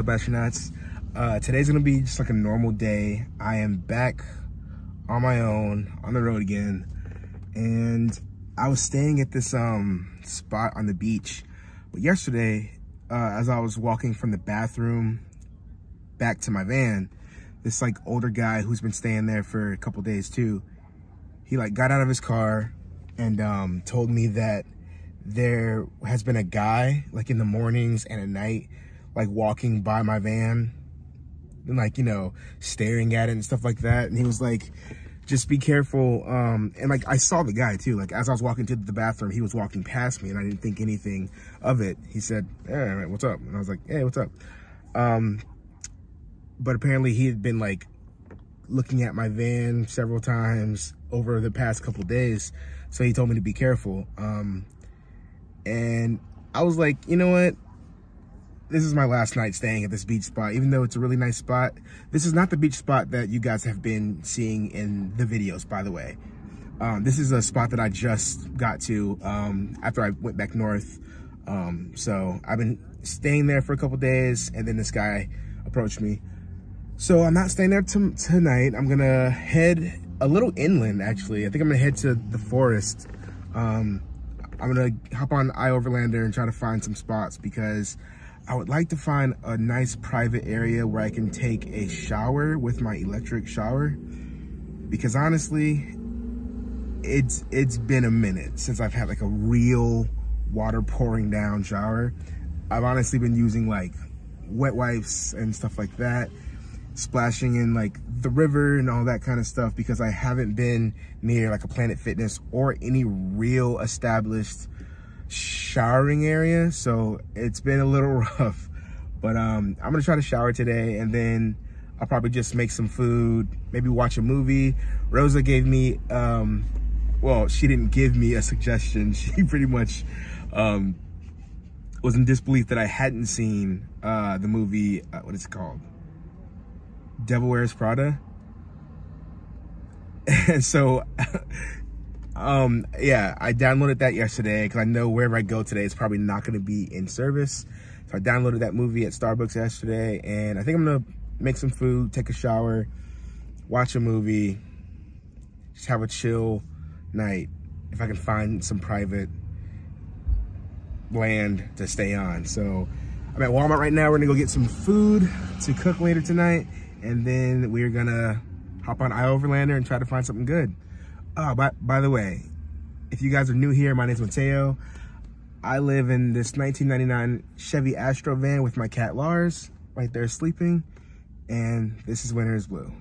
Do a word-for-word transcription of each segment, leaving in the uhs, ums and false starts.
What's up, astronauts? Uh, today's gonna be just like a normal day. I am back on my own, on the road again. And I was staying at this um, spot on the beach. But yesterday, uh, as I was walking from the bathroom back to my van, this like older guy who's been staying there for a couple days too, he like got out of his car and um, told me that there has been a guy like in the mornings and at night like walking by my van and like, you know, staring at it and stuff like that. And he was like, just be careful. Um, and like, I saw the guy too, like as I was walking to the bathroom, he was walking past me and I didn't think anything of it. He said, hey, all right, what's up? And I was like, hey, what's up? Um, but apparently he had been like looking at my van several times over the past couple days. So he told me to be careful. Um, and I was like, you know what? This is my last night staying at this beach spot, even though it's a really nice spot. This is not the beach spot that you guys have been seeing in the videos, by the way. Um, this is a spot that I just got to um, after I went back north. Um, so I've been staying there for a couple days, and then this guy approached me. So I'm not staying there tonight. I'm gonna head a little inland, actually. I think I'm gonna head to the forest. Um, I'm gonna hop on iOverlander and try to find some spots because I would like to find a nice private area where I can take a shower with my electric shower, because honestly, it's it's been a minute since I've had like a real water pouring down shower. I've honestly been using like wet wipes and stuff like that, splashing in like the river and all that kind of stuff, because I haven't been near like a Planet Fitness or any real established showering area. So it's been a little rough, but um I'm gonna try to shower today, and then I'll probably just make some food, maybe watch a movie. Rosa gave me um well, she didn't give me a suggestion. She pretty much um was in disbelief that I hadn't seen uh the movie, uh, what is it called, Devil Wears Prada. And so Um, yeah, I downloaded that yesterday because I know wherever I go today, it's probably not going to be in service. So I downloaded that movie at Starbucks yesterday, and I think I'm going to make some food, take a shower, watch a movie, just have a chill night if I can find some private land to stay on. So I'm at Walmart right now. We're going to go get some food to cook later tonight, and then we're going to hop on iOverlander and try to find something good. Oh, by, by the way, if you guys are new here, my name's Mateo. I live in this nineteen ninety-nine Chevy Astro van with my cat Lars, right there sleeping. And this is Winter is Blue.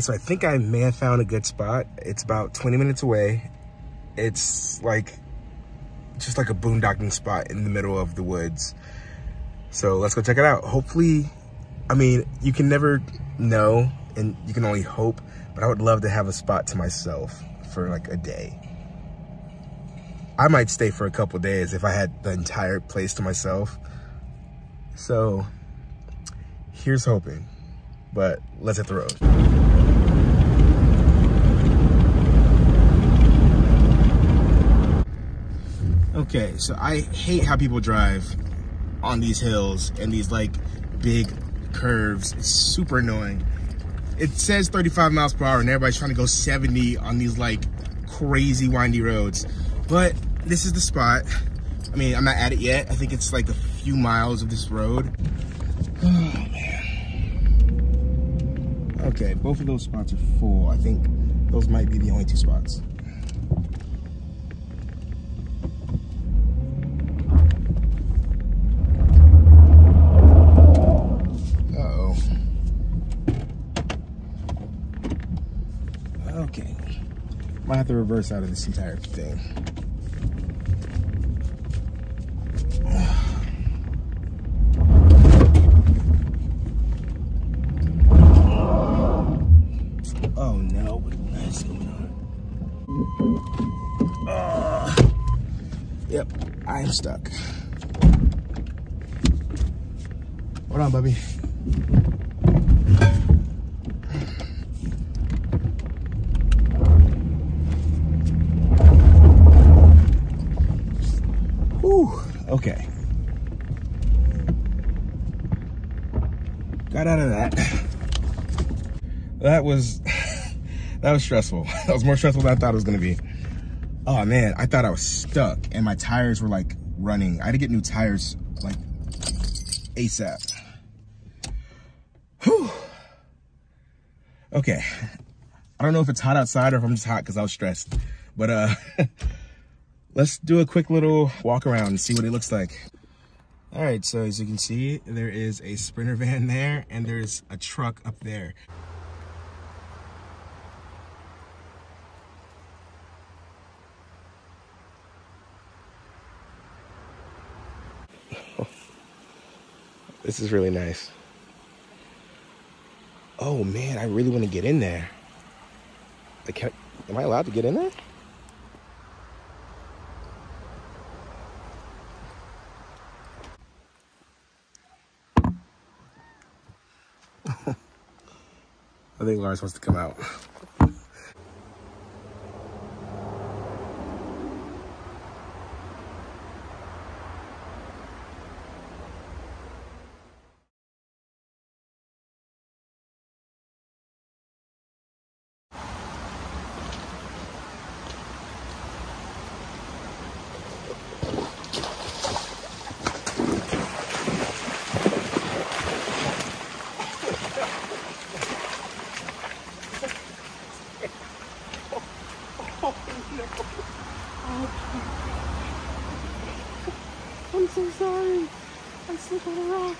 So I think I may have found a good spot. It's about twenty minutes away. It's like, just like a boondocking spot in the middle of the woods. So let's go check it out. Hopefully, I mean, you can never know and you can only hope, but I would love to have a spot to myself for like a day. I might stay for a couple days if I had the entire place to myself. So here's hoping, but let's hit the road. Okay, so I hate how people drive on these hills and these like big curves. It's super annoying. It says thirty-five miles per hour and everybody's trying to go seventy on these like crazy windy roads. But this is the spot. I mean, I'm not at it yet. I think it's like a few miles of this road. Oh man. Okay, both of those spots are full. I think those might be the only two spots. Might have to reverse out of this entire thing. Oh no, what is going on? Uh, yep, I am stuck. Hold on, Bubby. Okay. Got out of that. That was, that was stressful. That was more stressful than I thought it was gonna be. Oh man, I thought I was stuck and my tires were like running. I had to get new tires like ASAP. Whew. Okay. I don't know if it's hot outside or if I'm just hot because I was stressed, but uh, let's do a quick little walk around and see what it looks like. All right, so as you can see, there is a Sprinter van there and there's a truck up there. Oh, this is really nice. Oh man, I really want to get in there. Like, am I allowed to get in there? I think Lars wants to come out. I'm so sorry. I slipped on a rock.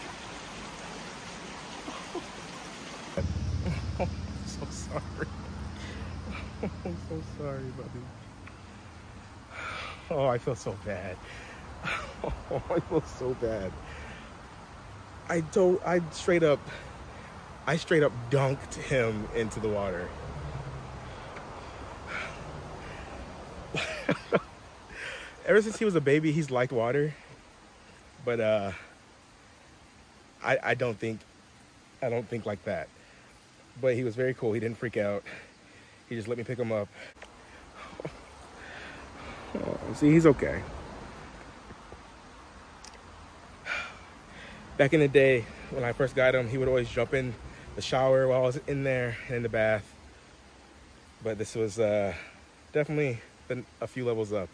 Oh. I'm so sorry. I'm so sorry, buddy. Oh, I feel so bad. Oh, I feel so bad. I don't, I straight up, I straight up dunked him into the water. Ever since he was a baby, he's liked water. But uh, I, I don't think, I don't think like that. But he was very cool. He didn't freak out. He just let me pick him up. Oh, see, he's okay. Back in the day, when I first got him, he would always jump in the shower while I was in there and in the bath. But this was uh, definitely been a few levels up.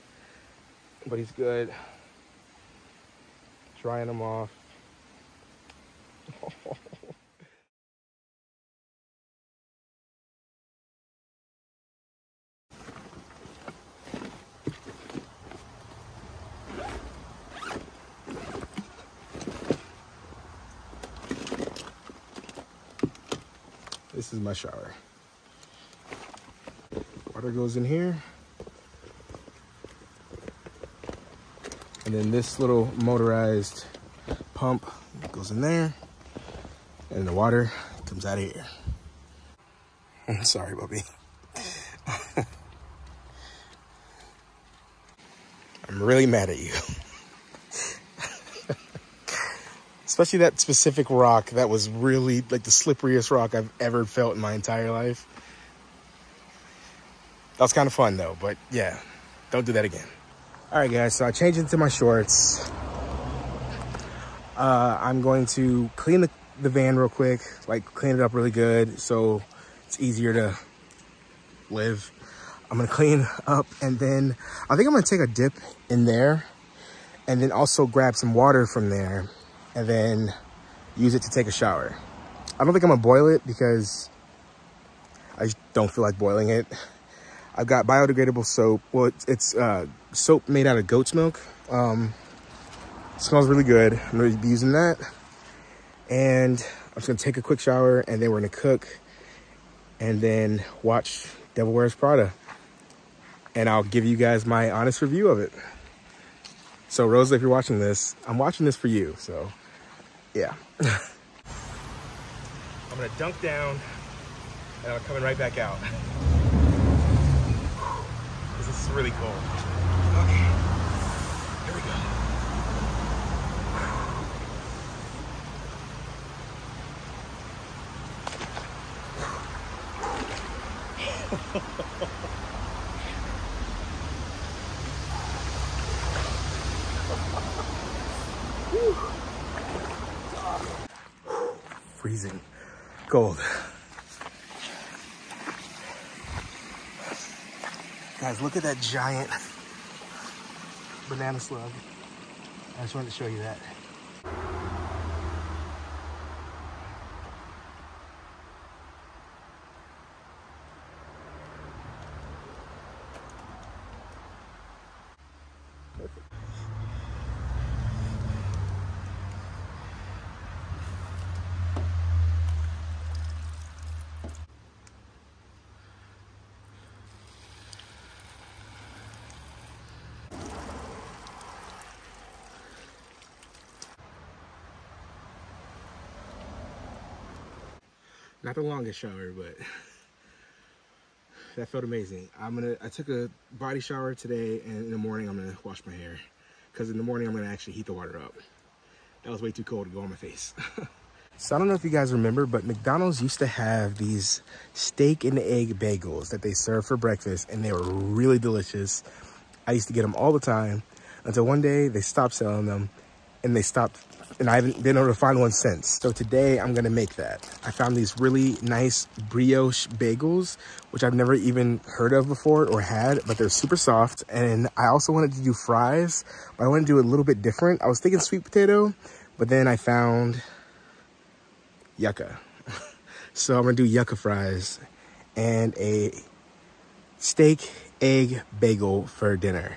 But he's good. Drying them off. This is my shower. Water goes in here. And then this little motorized pump goes in there and the water comes out of here. I'm sorry, Bubby. I'm really mad at you. Especially that specific rock that was really like the slipperiest rock I've ever felt in my entire life. That was kind of fun though, but yeah, don't do that again. All right guys, so I changed into my shorts. Uh, I'm going to clean the, the van real quick, like clean it up really good so it's easier to live. I'm gonna clean up and then I think I'm gonna take a dip in there and then also grab some water from there and then use it to take a shower. I don't think I'm gonna boil it because I just don't feel like boiling it. I've got biodegradable soap. Well, it's, it's uh, soap made out of goat's milk. Um, smells really good. I'm gonna be using that. And I'm just gonna take a quick shower and then we're gonna cook and then watch Devil Wears Prada. And I'll give you guys my honest review of it. So Rosa, if you're watching this, I'm watching this for you. So yeah. I'm gonna dunk down and I'm coming right back out. This is really cold. Okay, here we go. Freezing cold. Guys, look at that giant banana slug. I just wanted to show you that. Not the longest shower, but that felt amazing. I'm gonna, I took a body shower today and in the morning I'm gonna wash my hair because in the morning I'm gonna actually heat the water up. That was way too cold to go on my face. So I don't know if you guys remember, but McDonald's used to have these steak and egg bagels that they served for breakfast and they were really delicious. I used to get them all the time until one day they stopped selling them and they stopped and I haven't been able to find one since. So today I'm gonna make that. I found these really nice brioche bagels, which I've never even heard of before or had, but they're super soft. And I also wanted to do fries, but I wanted to do it a little bit different. I was thinking sweet potato, but then I found yucca. So I'm gonna do yucca fries and a steak egg bagel for dinner.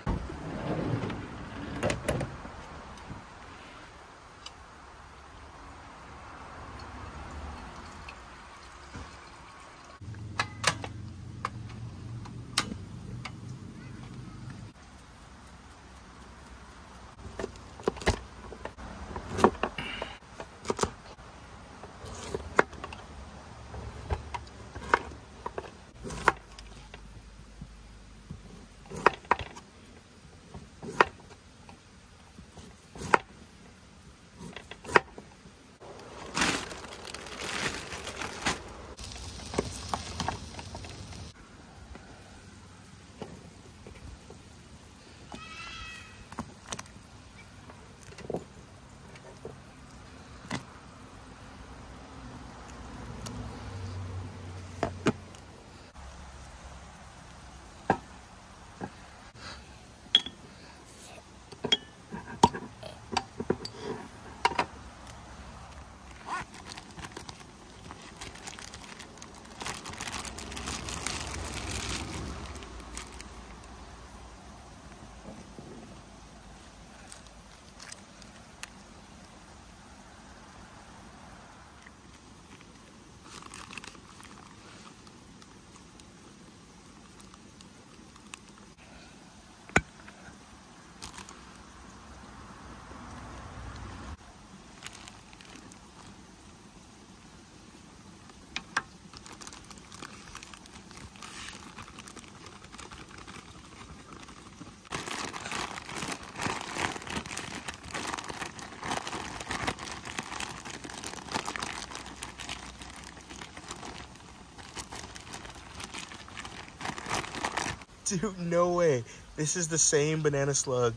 Dude, no way. This is the same banana slug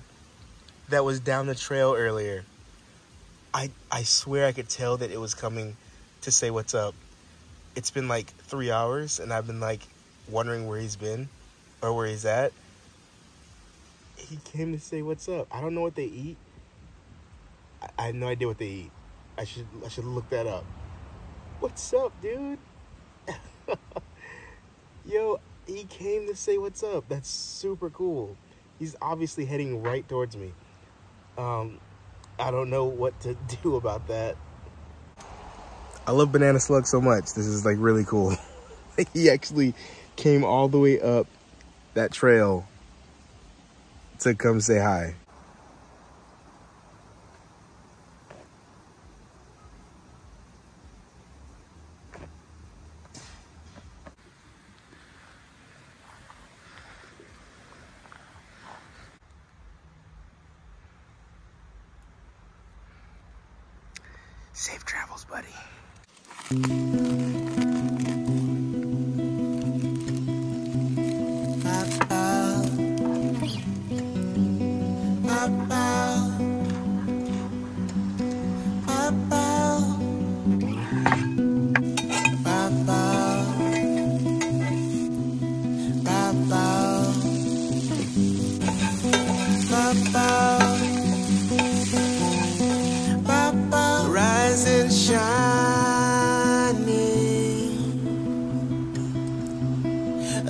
that was down the trail earlier. I, I swear I could tell that it was coming to say what's up. It's been like three hours and I've been like wondering where he's been or where he's at. He came to say what's up. I don't know what they eat. I, I have no idea what they eat. I should, I should look that up. What's up, dude? Yo, he came to say what's up. That's super cool. He's obviously heading right towards me. Um, I don't know what to do about that. I love banana slug so much. This is like really cool. He actually came all the way up that trail to come say hi. Safe travels, buddy.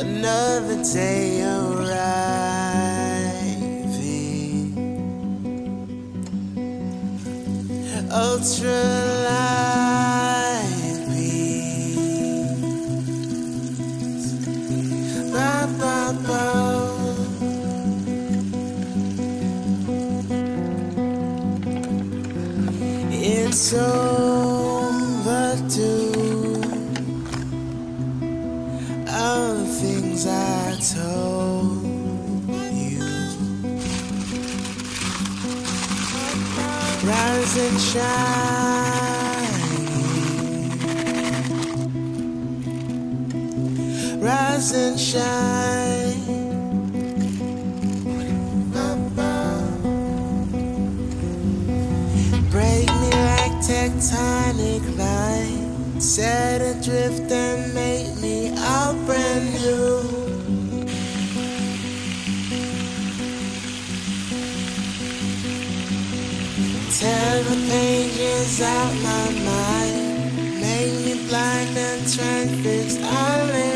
Another day arriving, ultra light beams. Ba, ba, ba. It's overdue. Things I told you. Rise and shine. Rise and shine. Break me like tectonic lines. Set adrift and make me all brand new. Tear the pages out my mind, make me blind and try and fix all in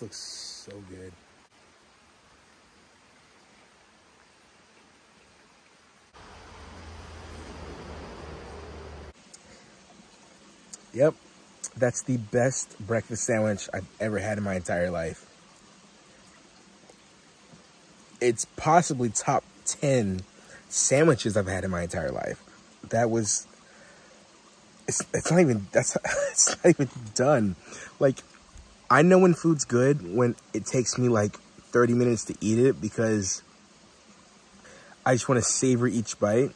looks so good. Yep, that's the best breakfast sandwich I've ever had in my entire life. It's possibly top ten sandwiches I've had in my entire life. That was, it's, it's not even, that's, it's not even done. Like, I know when food's good when it takes me like thirty minutes to eat it because I just want to savor each bite.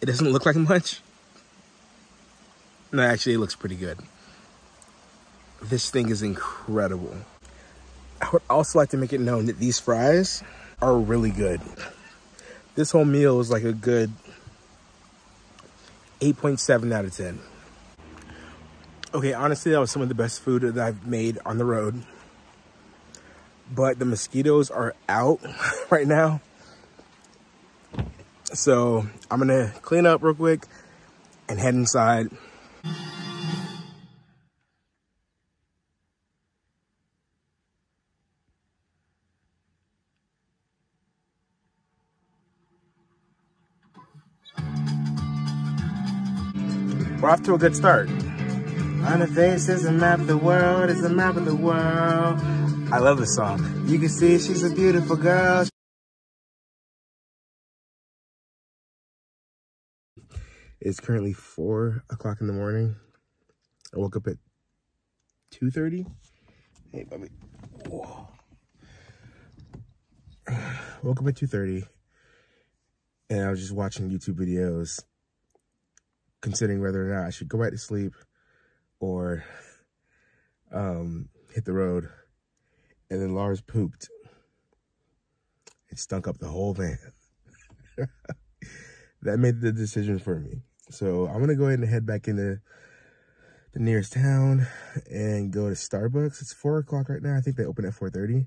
It doesn't look like much. No, actually it looks pretty good. This thing is incredible. I would also like to make it known that these fries are really good. This whole meal is like a good eight point seven out of ten. Okay, honestly, that was some of the best food that I've made on the road. But the mosquitoes are out right now. So I'm gonna clean up real quick and head inside. We're off to a good start. On the face is a map of the world, is a map of the world. I love this song. You can see she's a beautiful girl. It's currently four o'clock in the morning. I woke up at two thirty. Hey, Bubby. Whoa. Woke up at two thirty and I was just watching YouTube videos, considering whether or not I should go back to sleep or um, hit the road. And then Lars pooped. It stunk up the whole van. That made the decision for me. So I'm gonna go ahead and head back into the nearest town and go to Starbucks. It's four o'clock right now. I think they open at four thirty.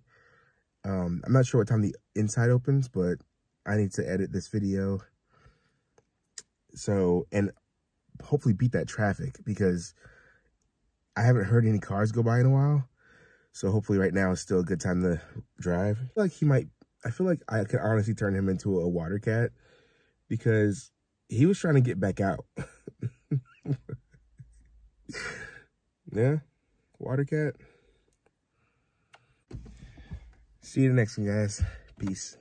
Um, I'm not sure what time the inside opens, but I need to edit this video. So, and hopefully beat that traffic, because I haven't heard any cars go by in a while. So hopefully right now is still a good time to drive. I feel like he might, I feel like I could honestly turn him into a water cat, because he was trying to get back out. Yeah, water cat. See you in the next one, guys. Peace.